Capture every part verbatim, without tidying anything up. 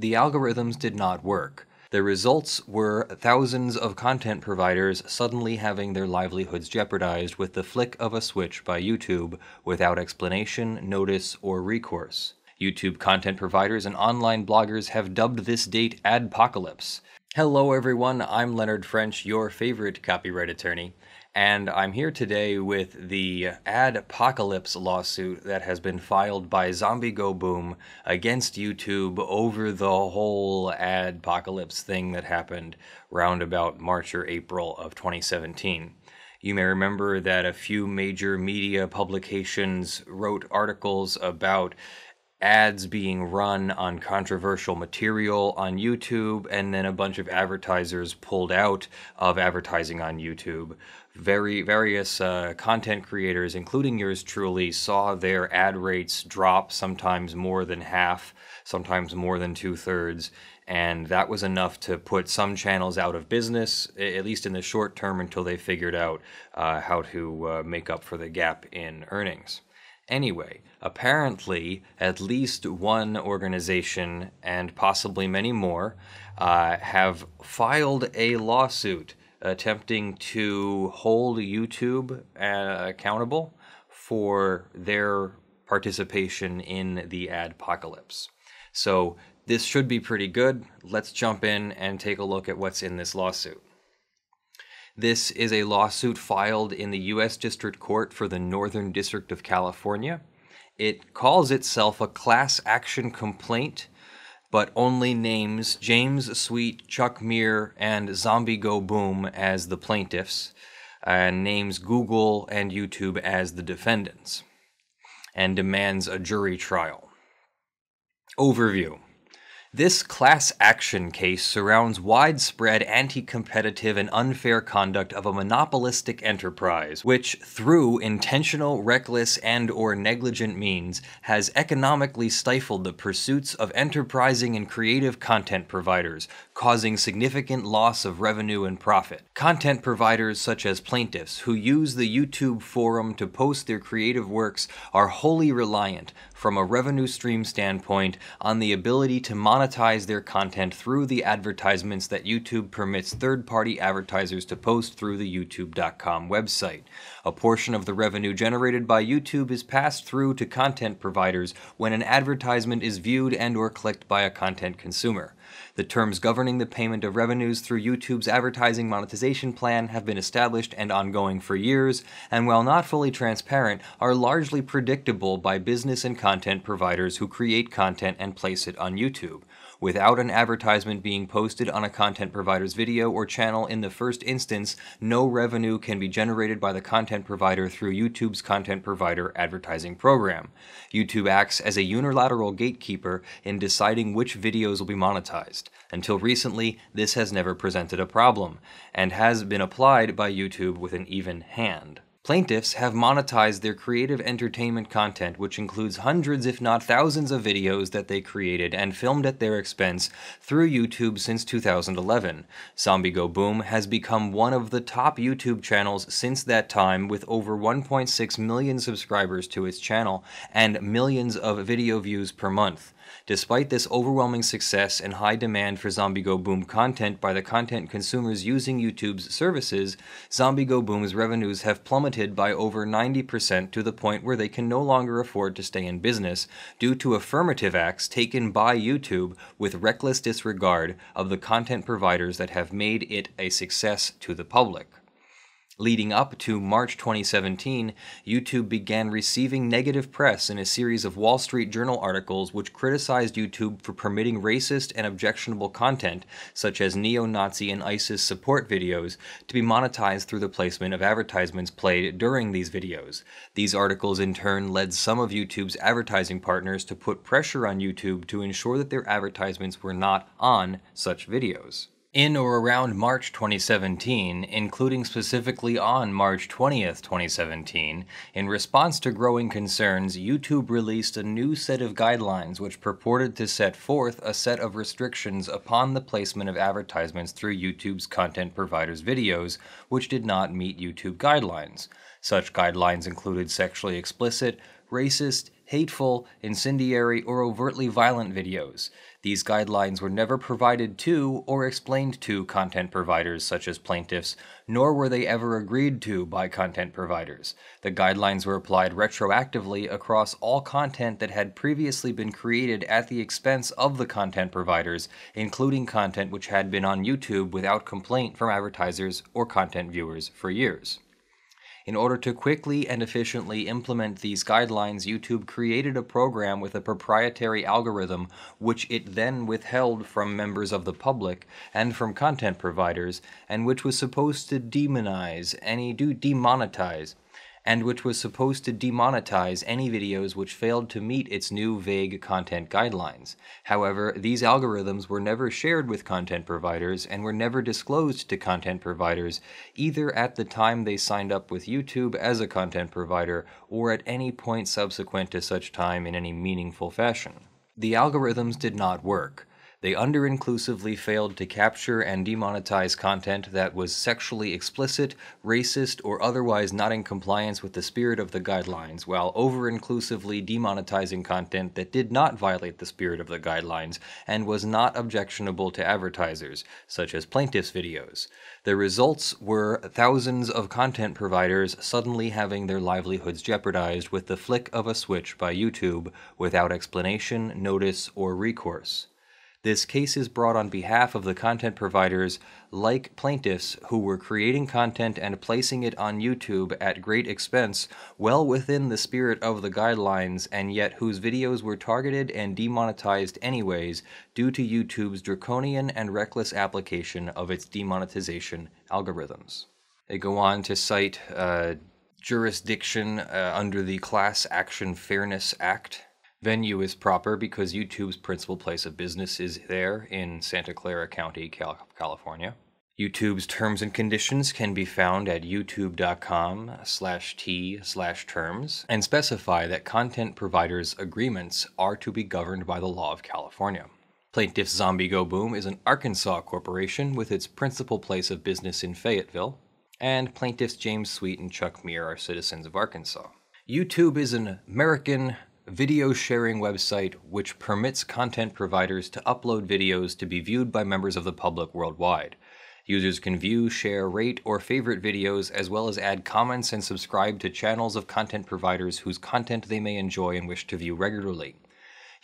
The algorithms did not work. The results were thousands of content providers suddenly having their livelihoods jeopardized with the flick of a switch by YouTube without explanation, notice, or recourse. YouTube content providers and online bloggers have dubbed this date Adpocalypse. Hello everyone, I'm Leonard French, your favorite copyright attorney, and I'm here today with the Adpocalypse lawsuit that has been filed by ZombieGoBoom against YouTube over the whole Adpocalypse thing that happened round about March or April of twenty seventeen. You may remember that a few major media publications wrote articles about ads being run on controversial material on YouTube, and then a bunch of advertisers pulled out of advertising on YouTube. Very various uh, content creators, including yours truly, saw their ad rates drop, sometimes more than half, sometimes more than two-thirds, and that was enough to put some channels out of business, at least in the short term, until they figured out uh, how to uh, make up for the gap in earnings. Anyway, apparently, at least one organization, and possibly many more, uh, have filed a lawsuit attempting to hold YouTube uh, accountable for their participation in the Adpocalypse. So this should be pretty good. Let's jump in and take a look at what's in this lawsuit. This is a lawsuit filed in the U S District Court for the Northern District of California. It calls itself a class action complaint, but only names James Sweet, Chuck Meier, and ZombieGoBoom as the plaintiffs, and names Google and YouTube as the defendants, and demands a jury trial. Overview. This class action case surrounds widespread anti-competitive and unfair conduct of a monopolistic enterprise, which, through intentional, reckless, and/or negligent means, has economically stifled the pursuits of enterprising and creative content providers, causing significant loss of revenue and profit. Content providers such as plaintiffs, who use the YouTube forum to post their creative works, are wholly reliant, from a revenue stream standpoint, on the ability to monetize their content through the advertisements that YouTube permits third-party advertisers to post through the YouTube dot com website. A portion of the revenue generated by YouTube is passed through to content providers when an advertisement is viewed and/or clicked by a content consumer. The terms governing the payment of revenues through YouTube's advertising monetization plan have been established and ongoing for years, and while not fully transparent, are largely predictable by business and content providers who create content and place it on YouTube. Without an advertisement being posted on a content provider's video or channel in the first instance, no revenue can be generated by the content provider through YouTube's content provider advertising program. YouTube acts as a unilateral gatekeeper in deciding which videos will be monetized. Until recently, this has never presented a problem, and has been applied by YouTube with an even hand. Plaintiffs have monetized their creative entertainment content, which includes hundreds if not thousands of videos that they created and filmed at their expense, through YouTube since two thousand eleven. ZombieGoBoom has become one of the top YouTube channels since that time, with over one point six million subscribers to its channel and millions of video views per month. Despite this overwhelming success and high demand for ZombieGoBoom content by the content consumers using YouTube's services, ZombieGoBoom's revenues have plummeted by over ninety percent, to the point where they can no longer afford to stay in business due to affirmative acts taken by YouTube with reckless disregard of the content providers that have made it a success to the public. Leading up to March twenty seventeen, YouTube began receiving negative press in a series of Wall Street Journal articles which criticized YouTube for permitting racist and objectionable content, such as neo-Nazi and ISIS support videos, to be monetized through the placement of advertisements played during these videos. These articles in turn led some of YouTube's advertising partners to put pressure on YouTube to ensure that their advertisements were not on such videos. In or around March twenty seventeen, including specifically on March twentieth twenty seventeen, in response to growing concerns, YouTube released a new set of guidelines which purported to set forth a set of restrictions upon the placement of advertisements through YouTube's content providers' videos, which did not meet YouTube guidelines. Such guidelines included sexually explicit, racist, hateful, incendiary, or overtly violent videos. These guidelines were never provided to or explained to content providers such as plaintiffs, nor were they ever agreed to by content providers. The guidelines were applied retroactively across all content that had previously been created at the expense of the content providers, including content which had been on YouTube without complaint from advertisers or content viewers for years. In order to quickly and efficiently implement these guidelines, YouTube created a program with a proprietary algorithm which it then withheld from members of the public and from content providers, and which was supposed to demonize any do demonetize and which was supposed to demonetize any videos which failed to meet its new vague content guidelines. However, these algorithms were never shared with content providers and were never disclosed to content providers, either at the time they signed up with YouTube as a content provider or at any point subsequent to such time in any meaningful fashion. The algorithms did not work. They under-inclusively failed to capture and demonetize content that was sexually explicit, racist, or otherwise not in compliance with the spirit of the guidelines, while over-inclusively demonetizing content that did not violate the spirit of the guidelines and was not objectionable to advertisers, such as plaintiffs' videos. The results were thousands of content providers suddenly having their livelihoods jeopardized with the flick of a switch by YouTube, without explanation, notice, or recourse. This case is brought on behalf of the content providers, like plaintiffs, who were creating content and placing it on YouTube at great expense, well within the spirit of the guidelines, and yet whose videos were targeted and demonetized anyways due to YouTube's draconian and reckless application of its demonetization algorithms. They go on to cite uh, jurisdiction uh, under the Class Action Fairness Act. Venue is proper because YouTube's principal place of business is there in Santa Clara County, California. YouTube's terms and conditions can be found at youtube dot com slash t slash terms and specify that content providers' agreements are to be governed by the law of California. Plaintiff ZombieGoBoom is an Arkansas corporation with its principal place of business in Fayetteville, and plaintiffs James Sweet and Chuck Meier are citizens of Arkansas. YouTube is an American video sharing website which permits content providers to upload videos to be viewed by members of the public worldwide. Users can view, share, rate, or favorite videos, as well as add comments and subscribe to channels of content providers whose content they may enjoy and wish to view regularly.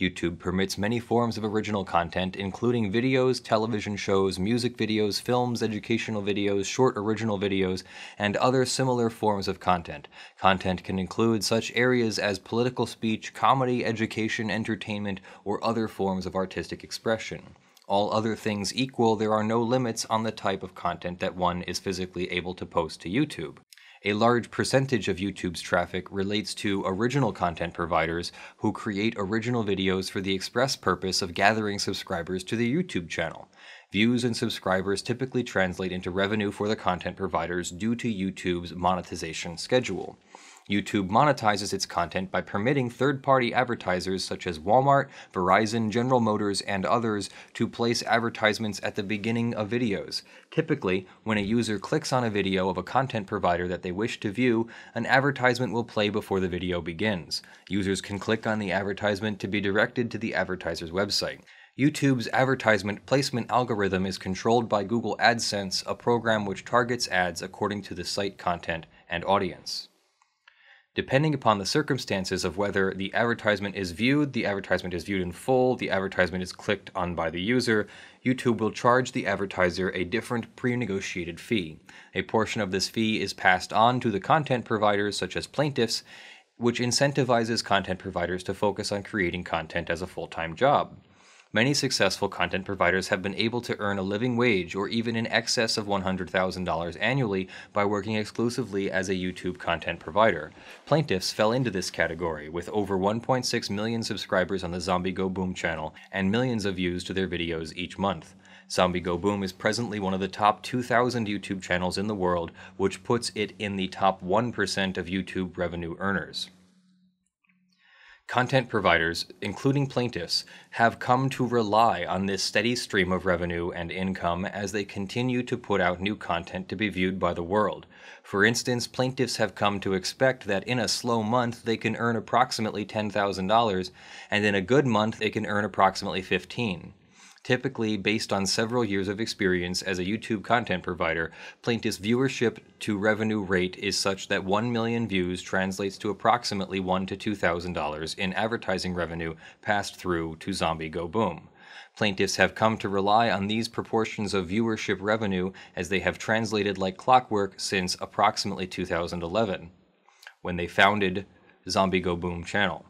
YouTube permits many forms of original content, including videos, television shows, music videos, films, educational videos, short original videos, and other similar forms of content. Content can include such areas as political speech, comedy, education, entertainment, or other forms of artistic expression. All other things equal, there are no limits on the type of content that one is physically able to post to YouTube. A large percentage of YouTube's traffic relates to original content providers who create original videos for the express purpose of gathering subscribers to their YouTube channel. Views and subscribers typically translate into revenue for the content providers due to YouTube's monetization schedule. YouTube monetizes its content by permitting third-party advertisers such as Walmart, Verizon, General Motors, and others to place advertisements at the beginning of videos. Typically, when a user clicks on a video of a content provider that they wish to view, an advertisement will play before the video begins. Users can click on the advertisement to be directed to the advertiser's website. YouTube's advertisement placement algorithm is controlled by Google AdSense, a program which targets ads according to the site content and audience. Depending upon the circumstances of whether the advertisement is viewed, the advertisement is viewed in full, the advertisement is clicked on by the user, YouTube will charge the advertiser a different pre-negotiated fee. A portion of this fee is passed on to the content providers, such as plaintiffs, which incentivizes content providers to focus on creating content as a full-time job. Many successful content providers have been able to earn a living wage or even in excess of one hundred thousand dollars annually by working exclusively as a YouTube content provider. Plaintiffs fell into this category, with over one point six million subscribers on the ZombieGoBoom channel and millions of views to their videos each month. ZombieGoBoom is presently one of the top two thousand YouTube channels in the world, which puts it in the top one percent of YouTube revenue earners. Content providers, including plaintiffs, have come to rely on this steady stream of revenue and income as they continue to put out new content to be viewed by the world. For instance, plaintiffs have come to expect that in a slow month they can earn approximately ten thousand dollars, and in a good month they can earn approximately fifteen thousand dollars. Typically, based on several years of experience as a YouTube content provider, plaintiffs' viewership to revenue rate is such that one million views translates to approximately one thousand to two thousand dollars in advertising revenue passed through to ZombieGoBoom. Plaintiffs have come to rely on these proportions of viewership revenue as they have translated like clockwork since approximately two thousand eleven, when they founded ZombieGoBoom channel.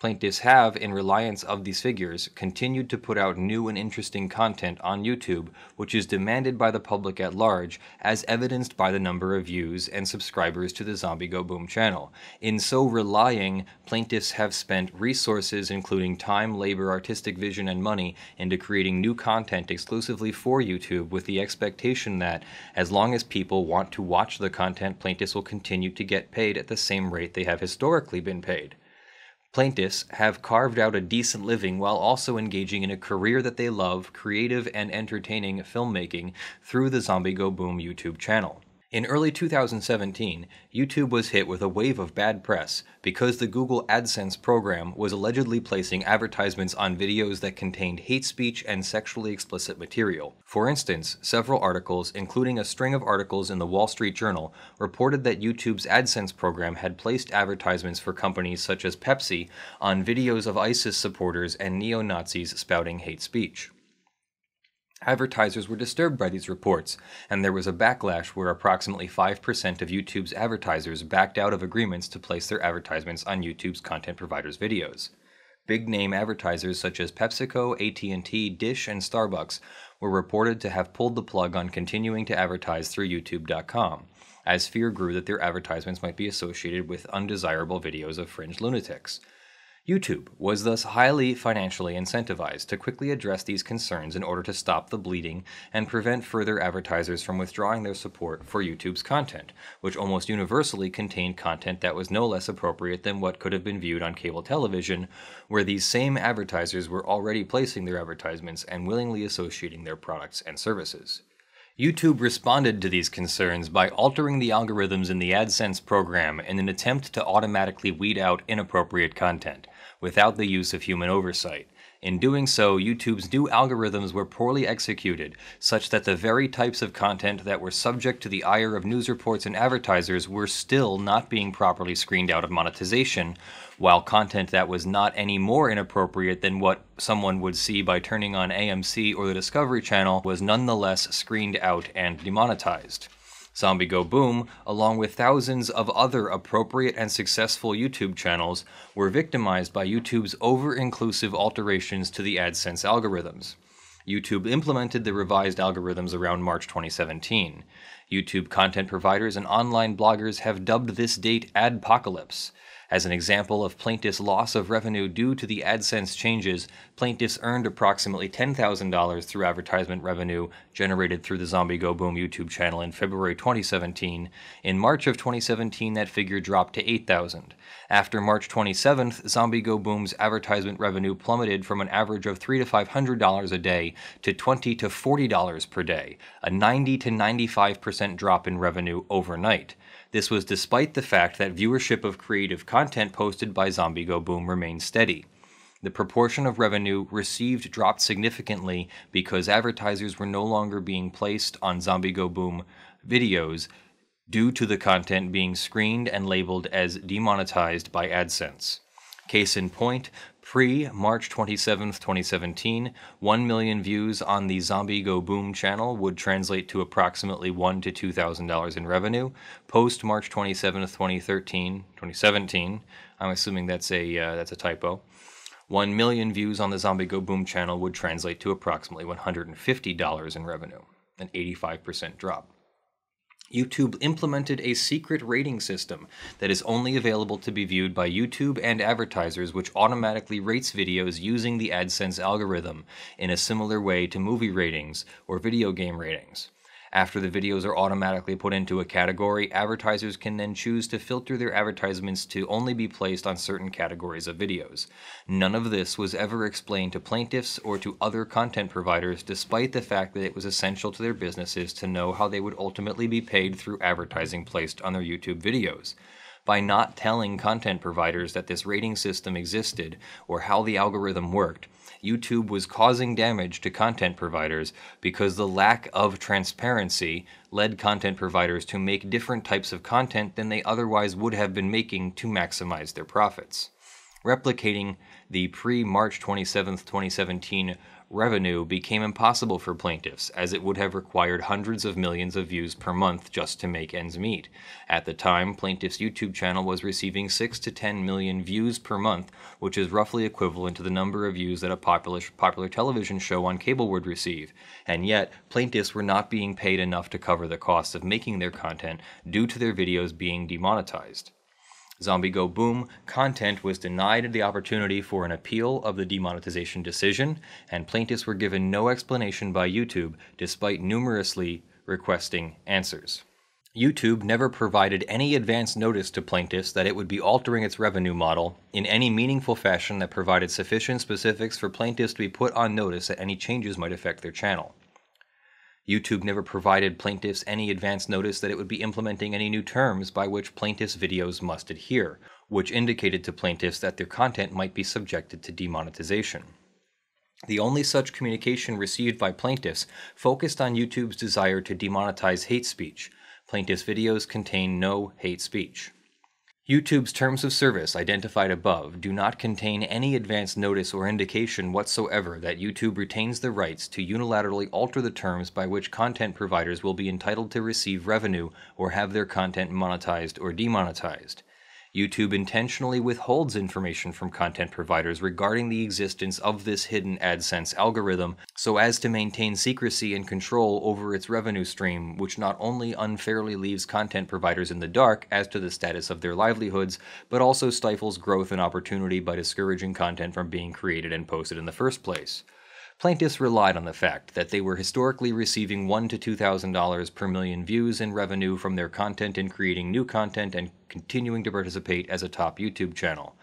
Plaintiffs have, in reliance of these figures, continued to put out new and interesting content on YouTube, which is demanded by the public at large, as evidenced by the number of views and subscribers to the ZombieGoBoom channel. In so relying, plaintiffs have spent resources, including time, labor, artistic vision, and money, into creating new content exclusively for YouTube with the expectation that, as long as people want to watch the content, plaintiffs will continue to get paid at the same rate they have historically been paid. Plaintiffs have carved out a decent living while also engaging in a career that they love, creative and entertaining filmmaking, through the ZombieGoBoom YouTube channel. In early two thousand seventeen, YouTube was hit with a wave of bad press because the Google AdSense program was allegedly placing advertisements on videos that contained hate speech and sexually explicit material. For instance, several articles, including a string of articles in the Wall Street Journal, reported that YouTube's AdSense program had placed advertisements for companies such as Pepsi on videos of ISIS supporters and neo-Nazis spouting hate speech. Advertisers were disturbed by these reports, and there was a backlash where approximately five percent of YouTube's advertisers backed out of agreements to place their advertisements on YouTube's content providers' videos. Big-name advertisers such as PepsiCo, A T and T, Dish, and Starbucks were reported to have pulled the plug on continuing to advertise through YouTube dot com, as fear grew that their advertisements might be associated with undesirable videos of fringe lunatics. YouTube was thus highly financially incentivized to quickly address these concerns in order to stop the bleeding and prevent further advertisers from withdrawing their support for YouTube's content, which almost universally contained content that was no less appropriate than what could have been viewed on cable television, where these same advertisers were already placing their advertisements and willingly associating their products and services. YouTube responded to these concerns by altering the algorithms in the AdSense program in an attempt to automatically weed out inappropriate content, without the use of human oversight. In doing so, YouTube's new algorithms were poorly executed, such that the very types of content that were subject to the ire of news reports and advertisers were still not being properly screened out of monetization, while content that was not any more inappropriate than what someone would see by turning on A M C or the Discovery Channel was nonetheless screened out and demonetized. ZombieGoBoom, along with thousands of other appropriate and successful YouTube channels, were victimized by YouTube's over-inclusive alterations to the AdSense algorithms. YouTube implemented the revised algorithms around March twenty seventeen. YouTube content providers and online bloggers have dubbed this date Adpocalypse. As an example of plaintiffs' loss of revenue due to the AdSense changes, plaintiffs earned approximately ten thousand dollars through advertisement revenue generated through the ZombieGoBoom YouTube channel in February twenty seventeen. In March of twenty seventeen, that figure dropped to eight thousand dollars. After March twenty-seventh, ZombieGoBoom's advertisement revenue plummeted from an average of three hundred to five hundred dollars a day to twenty to forty dollars per day, a ninety to ninety-five percent drop in revenue overnight. This was despite the fact that viewership of creative content posted by ZombieGoBoom remained steady. The proportion of revenue received dropped significantly because advertisers were no longer being placed on ZombieGoBoom videos due to the content being screened and labeled as demonetized by AdSense. Case in point, pre-March twenty-seventh, twenty seventeen, one million views on the ZombieGoBoom channel would translate to approximately one thousand to two thousand dollars in revenue. Post-March twenty-seventh, twenty thirteen, twenty seventeen, I'm assuming that's a, uh, that's a typo, one million views on the ZombieGoBoom channel would translate to approximately one hundred fifty dollars in revenue, an eighty-five percent drop. YouTube implemented a secret rating system that is only available to be viewed by YouTube and advertisers, which automatically rates videos using the AdSense algorithm in a similar way to movie ratings or video game ratings. After the videos are automatically put into a category, advertisers can then choose to filter their advertisements to only be placed on certain categories of videos. None of this was ever explained to plaintiffs or to other content providers, despite the fact that it was essential to their businesses to know how they would ultimately be paid through advertising placed on their YouTube videos. By not telling content providers that this rating system existed or how the algorithm worked, YouTube was causing damage to content providers because the lack of transparency led content providers to make different types of content than they otherwise would have been making to maximize their profits. Replicating the pre-March twenty-seventh twenty seventeen revenue became impossible for plaintiffs, as it would have required hundreds of millions of views per month just to make ends meet. At the time, plaintiffs' YouTube channel was receiving six to ten million views per month, which is roughly equivalent to the number of views that a popular, popular television show on cable would receive. And yet, plaintiffs were not being paid enough to cover the cost of making their content due to their videos being demonetized. ZombieGoBoom content was denied the opportunity for an appeal of the demonetization decision, and plaintiffs were given no explanation by YouTube, despite numerously requesting answers. YouTube never provided any advance notice to plaintiffs that it would be altering its revenue model in any meaningful fashion that provided sufficient specifics for plaintiffs to be put on notice that any changes might affect their channel. YouTube never provided plaintiffs any advance notice that it would be implementing any new terms by which plaintiffs' videos must adhere, which indicated to plaintiffs that their content might be subjected to demonetization. The only such communication received by plaintiffs focused on YouTube's desire to demonetize hate speech. Plaintiffs' videos contain no hate speech. YouTube's terms of service identified above do not contain any advance notice or indication whatsoever that YouTube retains the rights to unilaterally alter the terms by which content providers will be entitled to receive revenue or have their content monetized or demonetized. YouTube intentionally withholds information from content providers regarding the existence of this hidden AdSense algorithm so as to maintain secrecy and control over its revenue stream, which not only unfairly leaves content providers in the dark as to the status of their livelihoods, but also stifles growth and opportunity by discouraging content from being created and posted in the first place. Plaintiffs relied on the fact that they were historically receiving one thousand to two thousand dollars per million views in revenue from their content and creating new content and continuing to participate as a top YouTube channel.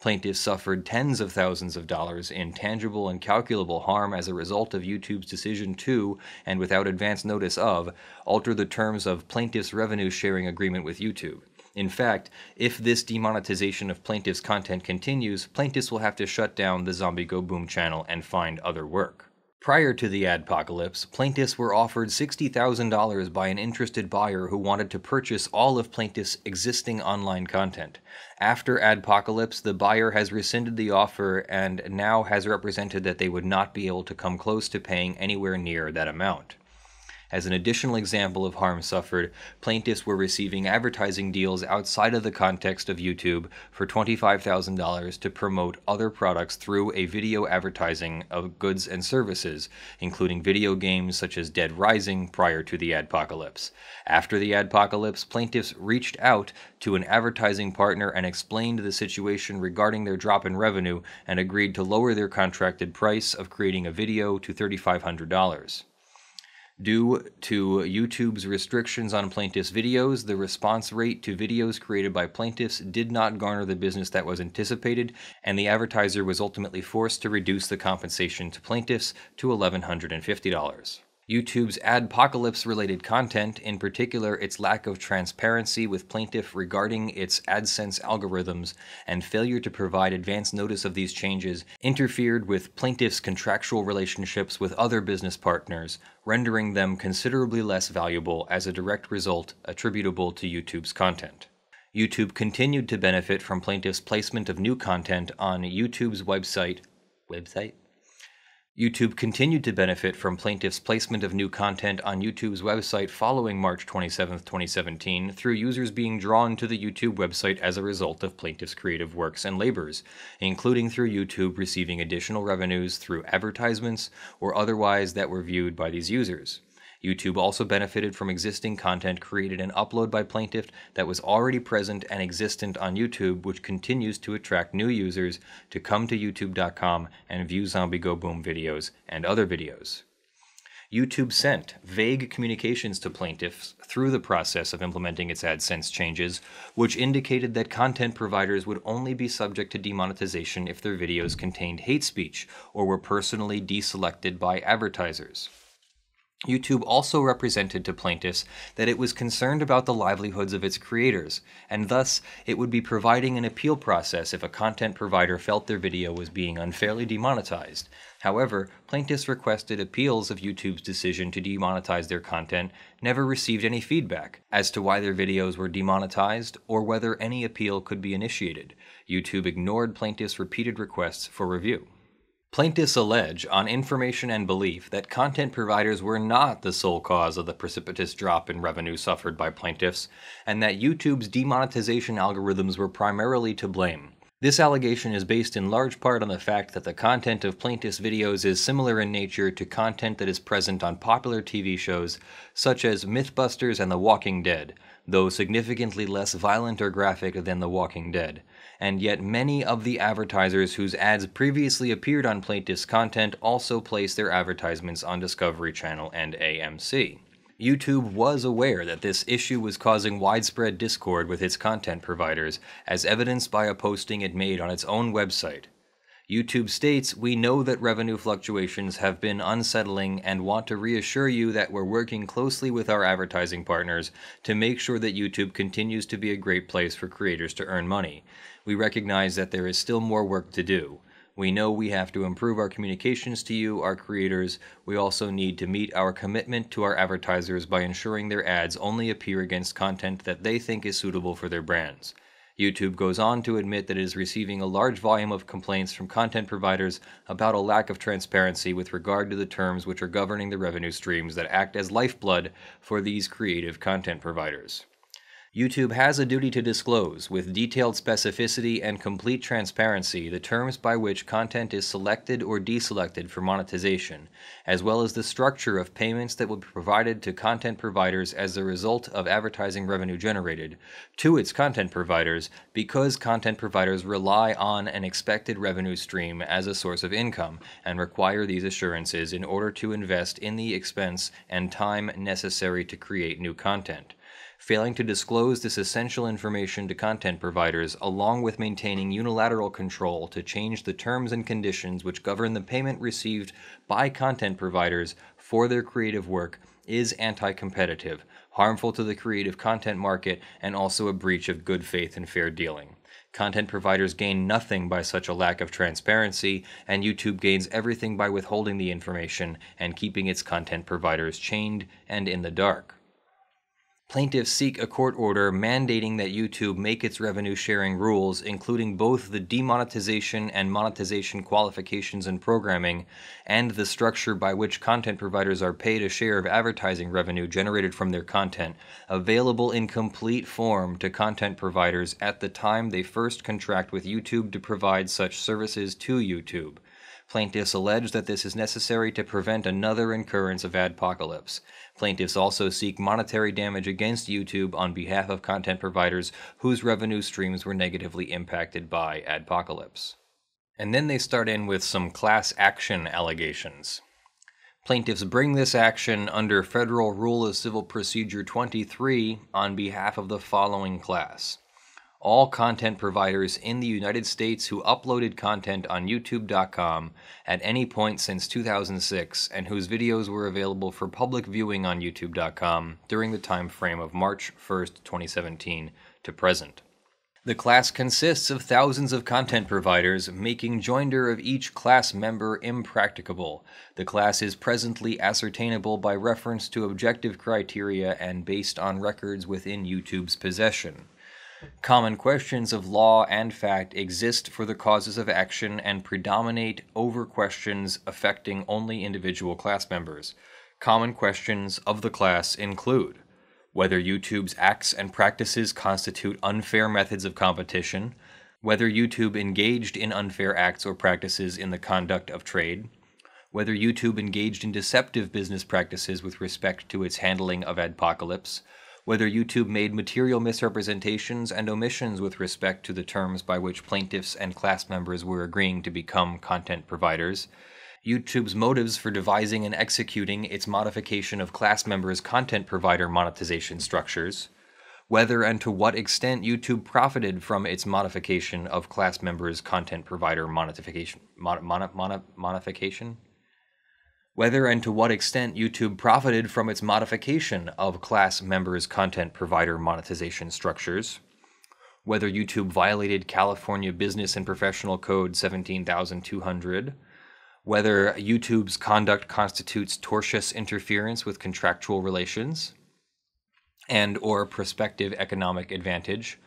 Plaintiffs suffered tens of thousands of dollars in tangible and calculable harm as a result of YouTube's decision to, and without advance notice of, alter the terms of plaintiffs' revenue-sharing agreement with YouTube. In fact, if this demonetization of plaintiffs' content continues, plaintiffs will have to shut down the ZombieGoBoom channel and find other work. Prior to the Adpocalypse, plaintiffs were offered sixty thousand dollars by an interested buyer who wanted to purchase all of plaintiffs' existing online content. After Adpocalypse, the buyer has rescinded the offer and now has represented that they would not be able to come close to paying anywhere near that amount. As an additional example of harm suffered, plaintiffs were receiving advertising deals outside of the context of YouTube for twenty-five thousand dollars to promote other products through a video advertising of goods and services, including video games such as Dead Rising prior to the Adpocalypse. After the Adpocalypse, plaintiffs reached out to an advertising partner and explained the situation regarding their drop in revenue and agreed to lower their contracted price of creating a video to three thousand five hundred dollars. Due to YouTube's restrictions on plaintiffs' videos, the response rate to videos created by plaintiffs did not garner the business that was anticipated, and the advertiser was ultimately forced to reduce the compensation to plaintiffs to one thousand one hundred fifty dollars. YouTube's Adpocalypse-related content, in particular its lack of transparency with plaintiffs regarding its AdSense algorithms and failure to provide advance notice of these changes, interfered with plaintiffs' contractual relationships with other business partners, rendering them considerably less valuable as a direct result attributable to YouTube's content. YouTube continued to benefit from plaintiffs' placement of new content on YouTube's website. Website? YouTube continued to benefit from plaintiffs' placement of new content on YouTube's website following March twenty-seventh twenty seventeen through users being drawn to the YouTube website as a result of plaintiffs' creative works and labors, including through YouTube receiving additional revenues through advertisements or otherwise that were viewed by these users. YouTube also benefited from existing content created and uploaded by plaintiffs that was already present and existent on YouTube, which continues to attract new users to come to YouTube dot com and view ZombieGoBoom videos and other videos. YouTube sent vague communications to plaintiffs through the process of implementing its AdSense changes, which indicated that content providers would only be subject to demonetization if their videos contained hate speech or were personally deselected by advertisers. YouTube also represented to plaintiffs that it was concerned about the livelihoods of its creators, and thus it would be providing an appeal process if a content provider felt their video was being unfairly demonetized. However, plaintiffs requested appeals of YouTube's decision to demonetize their content, never received any feedback as to why their videos were demonetized or whether any appeal could be initiated. YouTube ignored plaintiffs' repeated requests for review. Plaintiffs allege, on information and belief, that content providers were not the sole cause of the precipitous drop in revenue suffered by plaintiffs, and that YouTube's demonetization algorithms were primarily to blame. This allegation is based in large part on the fact that the content of plaintiffs' videos is similar in nature to content that is present on popular T V shows such as MythBusters and The Walking Dead, though significantly less violent or graphic than The Walking Dead. And yet many of the advertisers whose ads previously appeared on plaintiffs' content also placed their advertisements on Discovery Channel and A M C. YouTube was aware that this issue was causing widespread discord with its content providers, as evidenced by a posting it made on its own website. YouTube states, "We know that revenue fluctuations have been unsettling and want to reassure you that we're working closely with our advertising partners to make sure that YouTube continues to be a great place for creators to earn money. We recognize that there is still more work to do. We know we have to improve our communications to you, our creators. We also need to meet our commitment to our advertisers by ensuring their ads only appear against content that they think is suitable for their brands." YouTube goes on to admit that it is receiving a large volume of complaints from content providers about a lack of transparency with regard to the terms which are governing the revenue streams that act as lifeblood for these creative content providers. YouTube has a duty to disclose, with detailed specificity and complete transparency, the terms by which content is selected or deselected for monetization, as well as the structure of payments that will be provided to content providers as a result of advertising revenue generated to its content providers, because content providers rely on an expected revenue stream as a source of income and require these assurances in order to invest in the expense and time necessary to create new content. Failing to disclose this essential information to content providers, along with maintaining unilateral control to change the terms and conditions which govern the payment received by content providers for their creative work, is anti-competitive, harmful to the creative content market, and also a breach of good faith and fair dealing. Content providers gain nothing by such a lack of transparency, and YouTube gains everything by withholding the information and keeping its content providers chained and in the dark. Plaintiffs seek a court order mandating that YouTube make its revenue-sharing rules, including both the demonetization and monetization qualifications and programming, and the structure by which content providers are paid a share of advertising revenue generated from their content, available in complete form to content providers at the time they first contract with YouTube to provide such services to YouTube. Plaintiffs allege that this is necessary to prevent another incurrence of Adpocalypse. Plaintiffs also seek monetary damage against YouTube on behalf of content providers whose revenue streams were negatively impacted by Adpocalypse. And then they start in with some class action allegations. Plaintiffs bring this action under Federal Rule of Civil Procedure twenty-three on behalf of the following class: all content providers in the United States who uploaded content on YouTube dot com at any point since two thousand six and whose videos were available for public viewing on YouTube dot com during the time frame of March first, twenty seventeen to present. The class consists of thousands of content providers, making joinder of each class member impracticable. The class is presently ascertainable by reference to objective criteria and based on records within YouTube's possession. Common questions of law and fact exist for the causes of action and predominate over questions affecting only individual class members. Common questions of the class include whether YouTube's acts and practices constitute unfair methods of competition, whether YouTube engaged in unfair acts or practices in the conduct of trade, whether YouTube engaged in deceptive business practices with respect to its handling of Adpocalypse, whether YouTube made material misrepresentations and omissions with respect to the terms by which plaintiffs and class members were agreeing to become content providers, YouTube's motives for devising and executing its modification of class members' content provider monetization structures, whether and to what extent YouTube profited from its modification of class members' content provider monetization, mon, mon, mon, modification? Whether and to what extent YouTube profited from its modification of class members' content provider monetization structures, whether YouTube violated California Business and Professional Code seventeen thousand two hundred, whether YouTube's conduct constitutes tortious interference with contractual relations and or prospective economic advantage,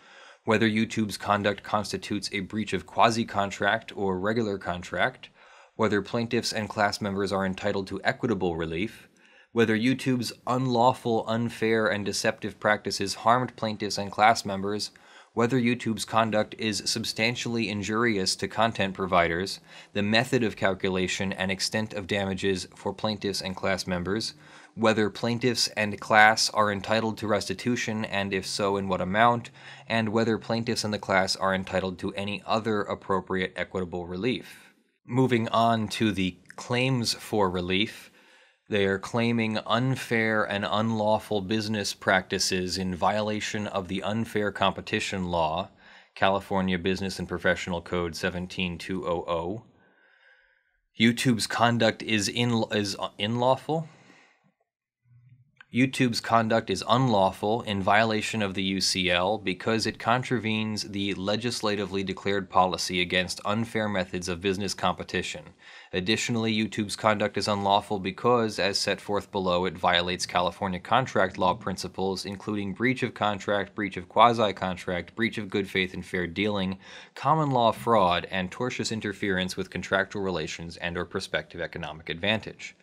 whether YouTube's conduct constitutes a breach of quasi-contract or regular contract, whether plaintiffs and class members are entitled to equitable relief, whether YouTube's unlawful, unfair, and deceptive practices harmed plaintiffs and class members, whether YouTube's conduct is substantially injurious to content providers, the method of calculation and extent of damages for plaintiffs and class members, whether plaintiffs and class are entitled to restitution, and if so, in what amount, and whether plaintiffs and the class are entitled to any other appropriate equitable relief. Moving on to the claims for relief, they are claiming unfair and unlawful business practices in violation of the unfair competition law, California Business and Professional Code seventeen two hundred. YouTube's conduct is in is unlawful. YouTube's conduct is unlawful in violation of the U C L because it contravenes the legislatively declared policy against unfair methods of business competition. Additionally, YouTube's conduct is unlawful because, as set forth below, it violates California contract law principles, including breach of contract, breach of quasi-contract, breach of good faith and fair dealing, common law fraud, and tortious interference with contractual relations and or prospective economic advantage.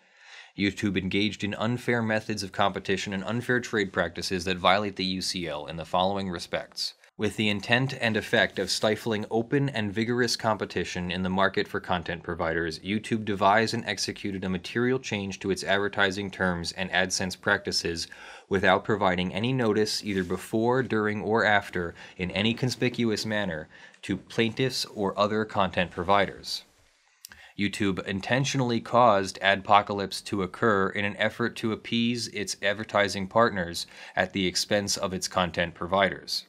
YouTube engaged in unfair methods of competition and unfair trade practices that violate the U C L in the following respects: with the intent and effect of stifling open and vigorous competition in the market for content providers, YouTube devised and executed a material change to its advertising terms and AdSense practices without providing any notice, either before, during, or after, in any conspicuous manner, to plaintiffs or other content providers. YouTube intentionally caused Adpocalypse to occur in an effort to appease its advertising partners at the expense of its content providers.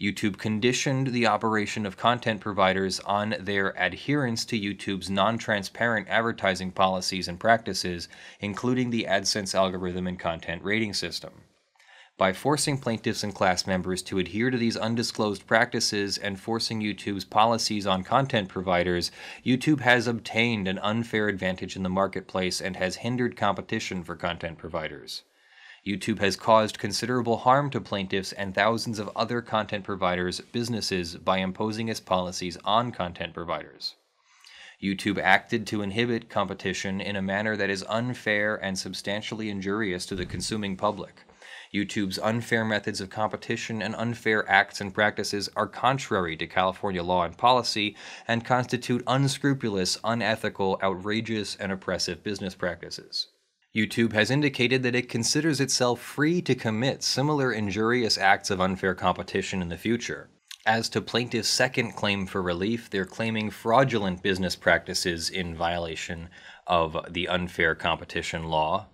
YouTube conditioned the operation of content providers on their adherence to YouTube's non-transparent advertising policies and practices, including the AdSense algorithm and content rating system. By forcing plaintiffs and class members to adhere to these undisclosed practices and forcing YouTube's policies on content providers, YouTube has obtained an unfair advantage in the marketplace and has hindered competition for content providers. YouTube has caused considerable harm to plaintiffs and thousands of other content providers' businesses by imposing its policies on content providers. YouTube acted to inhibit competition in a manner that is unfair and substantially injurious to the consuming public. YouTube's unfair methods of competition and unfair acts and practices are contrary to California law and policy and constitute unscrupulous, unethical, outrageous, and oppressive business practices. YouTube has indicated that it considers itself free to commit similar injurious acts of unfair competition in the future. As to plaintiff's second claim for relief, they're claiming fraudulent business practices in violation of the unfair competition law,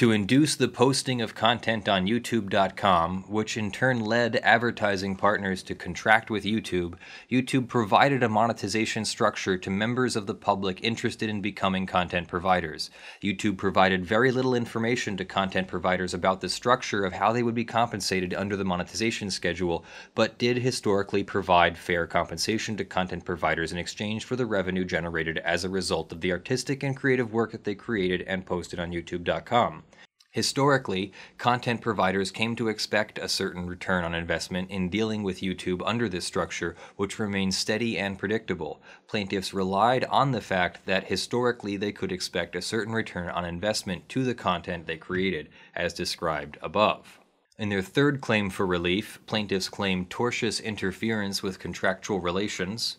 to induce the posting of content on YouTube dot com, which in turn led advertising partners to contract with YouTube. YouTube provided a monetization structure to members of the public interested in becoming content providers. YouTube provided very little information to content providers about the structure of how they would be compensated under the monetization schedule, but did historically provide fair compensation to content providers in exchange for the revenue generated as a result of the artistic and creative work that they created and posted on YouTube dot com. Historically, content providers came to expect a certain return on investment in dealing with YouTube under this structure, which remains steady and predictable. Plaintiffs relied on the fact that historically they could expect a certain return on investment to the content they created, as described above. In their third claim for relief, plaintiffs claim tortious interference with contractual relations.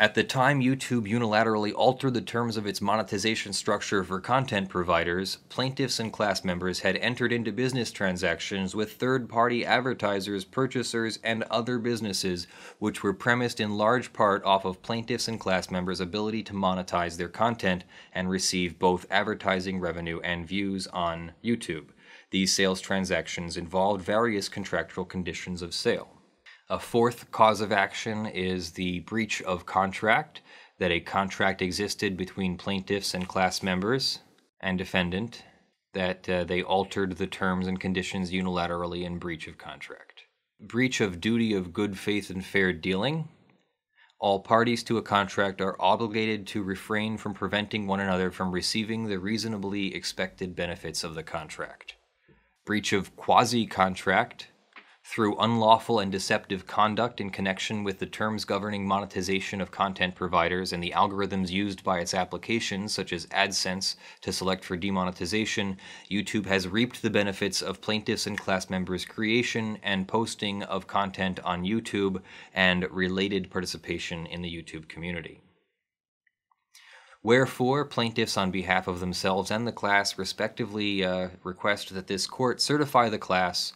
At the time YouTube unilaterally altered the terms of its monetization structure for content providers, plaintiffs and class members had entered into business transactions with third-party advertisers, purchasers, and other businesses, which were premised in large part off of plaintiffs and class members' ability to monetize their content and receive both advertising revenue and views on YouTube. These sales transactions involved various contractual conditions of sale. A fourth cause of action is the breach of contract, that a contract existed between plaintiffs and class members and defendant, that uh, they altered the terms and conditions unilaterally in breach of contract. Breach of duty of good faith and fair dealing. All parties to a contract are obligated to refrain from preventing one another from receiving the reasonably expected benefits of the contract. Breach of quasi-contract. Through unlawful and deceptive conduct in connection with the terms governing monetization of content providers and the algorithms used by its applications, such as AdSense, to select for demonetization, YouTube has reaped the benefits of plaintiffs' and class members' creation and posting of content on YouTube and related participation in the YouTube community. Wherefore, plaintiffs on behalf of themselves and the class respectively uh, request that this court certify the class,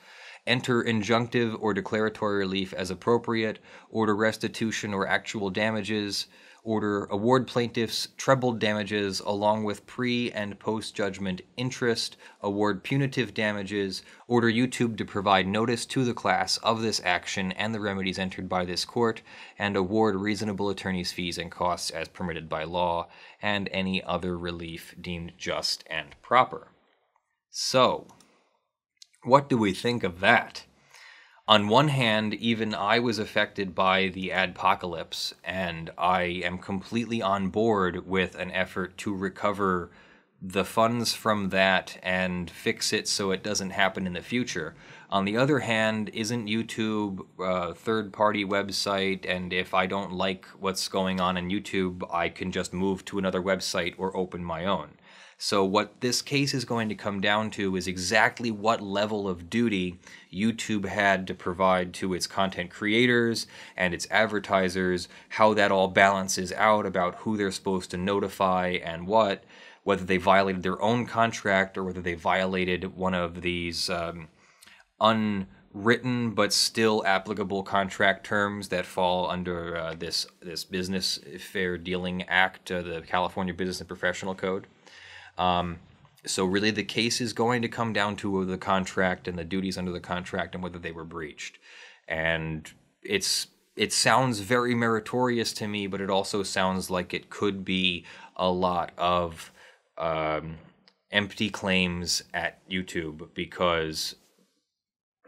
enter injunctive or declaratory relief as appropriate, order restitution or actual damages, order award plaintiffs treble damages along with pre- and post-judgment interest, award punitive damages, order YouTube to provide notice to the class of this action and the remedies entered by this court, and award reasonable attorney's fees and costs as permitted by law, and any other relief deemed just and proper. So, what do we think of that? On one hand, even I was affected by the Adpocalypse, and I am completely on board with an effort to recover the funds from that and fix it so it doesn't happen in the future. On the other hand, isn't YouTube a third-party website, and if I don't like what's going on in YouTube, I can just move to another website or open my own? So what this case is going to come down to is exactly what level of duty YouTube had to provide to its content creators and its advertisers, how that all balances out about who they're supposed to notify and what, whether they violated their own contract or whether they violated one of these um, unwritten but still applicable contract terms that fall under uh, this, this Business Fair Dealing Act, uh, the California Business and Professional Code. Um, so really the case is going to come down to the contract and the duties under the contract and whether they were breached. And it's, it sounds very meritorious to me, but it also sounds like it could be a lot of um, empty claims at YouTube, because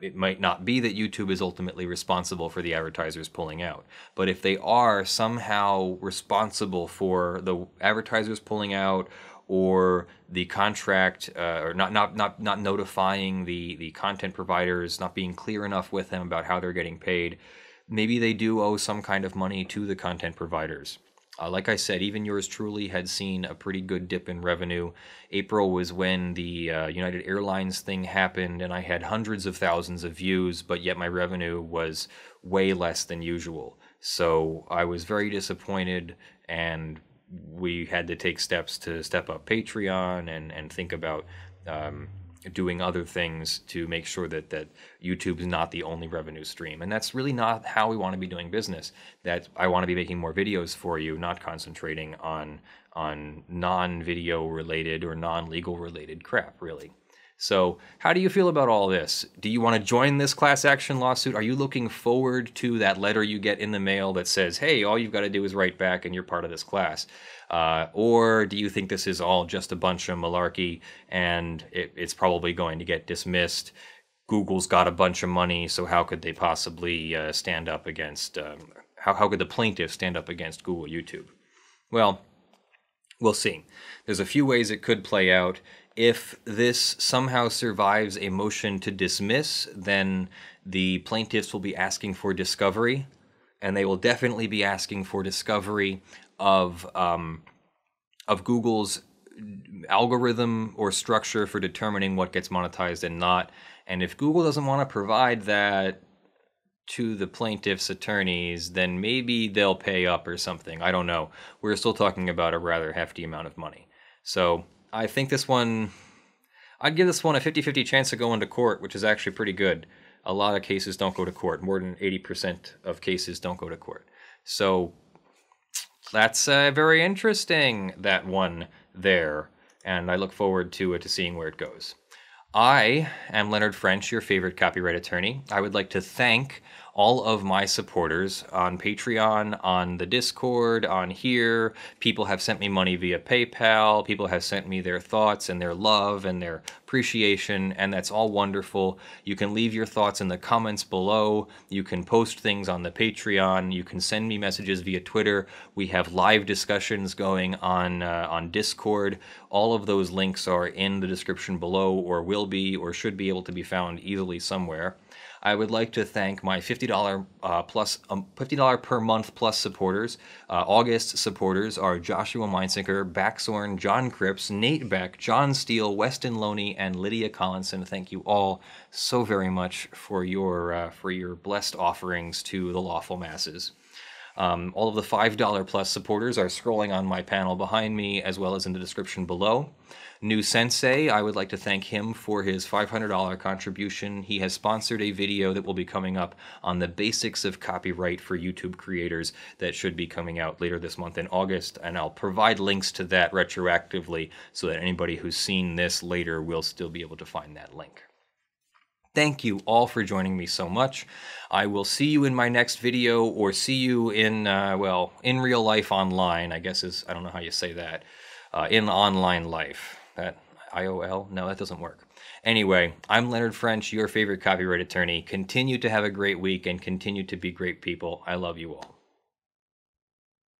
it might not be that YouTube is ultimately responsible for the advertisers pulling out. But if they are somehow responsible for the advertisers pulling out, or the contract, uh, or not, not, not, not notifying the, the content providers, not being clear enough with them about how they're getting paid, maybe they do owe some kind of money to the content providers. Uh, like I said, even yours truly had seen a pretty good dip in revenue. April was when the uh, United Airlines thing happened, and I had hundreds of thousands of views, but yet my revenue was way less than usual. So I was very disappointed, and we had to take steps to step up Patreon and, and think about um, doing other things to make sure that, that YouTube is not the only revenue stream. And that's really not how we want to be doing business. That I want to be making more videos for you, not concentrating on, on non-video related or non-legal related crap, really. So how do you feel about all this? Do you want to join this class action lawsuit? Are you looking forward to that letter you get in the mail that says, hey, all you've got to do is write back and you're part of this class? Uh, or do you think this is all just a bunch of malarkey and it, it's probably going to get dismissed? Google's got a bunch of money, so how could they possibly uh, stand up against, um, how, how could the plaintiffs stand up against Google, YouTube? Well, we'll see. There's a few ways it could play out. If this somehow survives a motion to dismiss, then the plaintiffs will be asking for discovery, and they will definitely be asking for discovery of, um, of Google's algorithm or structure for determining what gets monetized and not. And if Google doesn't want to provide that, to the plaintiff's attorneys, then maybe they'll pay up or something. I don't know. We're still talking about a rather hefty amount of money. So I think this one, I'd give this one a fifty fifty chance of going to court, which is actually pretty good. A lot of cases don't go to court. More than eighty percent of cases don't go to court. So that's uh, very interesting, that one there. And I look forward to it, to seeing where it goes. I am Leonard French, your favorite copyright attorney. I would like to thank all of my supporters on Patreon, on the Discord, on here. People have sent me money via PayPal. People have sent me their thoughts and their love and their appreciation, and that's all wonderful. You can leave your thoughts in the comments below. You can post things on the Patreon. You can send me messages via Twitter. We have live discussions going on uh, on Discord. All of those links are in the description below, or will be, or should be able to be found easily somewhere. I would like to thank my fifty dollars uh, plus um, fifty dollars per month plus supporters. Uh, August supporters are Joshua Meinzinger, Baxorn, John Cripps, Nate Beck, John Steel, Westin Loney, and Lydia Collinson. Thank you all so very much for your uh, for your blessed offerings to the lawful masses. Um, all of the five dollars plus supporters are scrolling on my panel behind me, as well as in the description below. New Sensei, I would like to thank him for his five hundred dollars contribution. He has sponsored a video that will be coming up on the basics of copyright for YouTube creators that should be coming out later this month in August, and I'll provide links to that retroactively so that anybody who's seen this later will still be able to find that link. Thank you all for joining me so much. I will see you in my next video, or see you in, uh, well, in real life online, I guess is, I don't know how you say that, uh, in online life. That I O L? No, that doesn't work. Anyway, I'm Leonard French, your favorite copyright attorney. Continue to have a great week and continue to be great people. I love you all.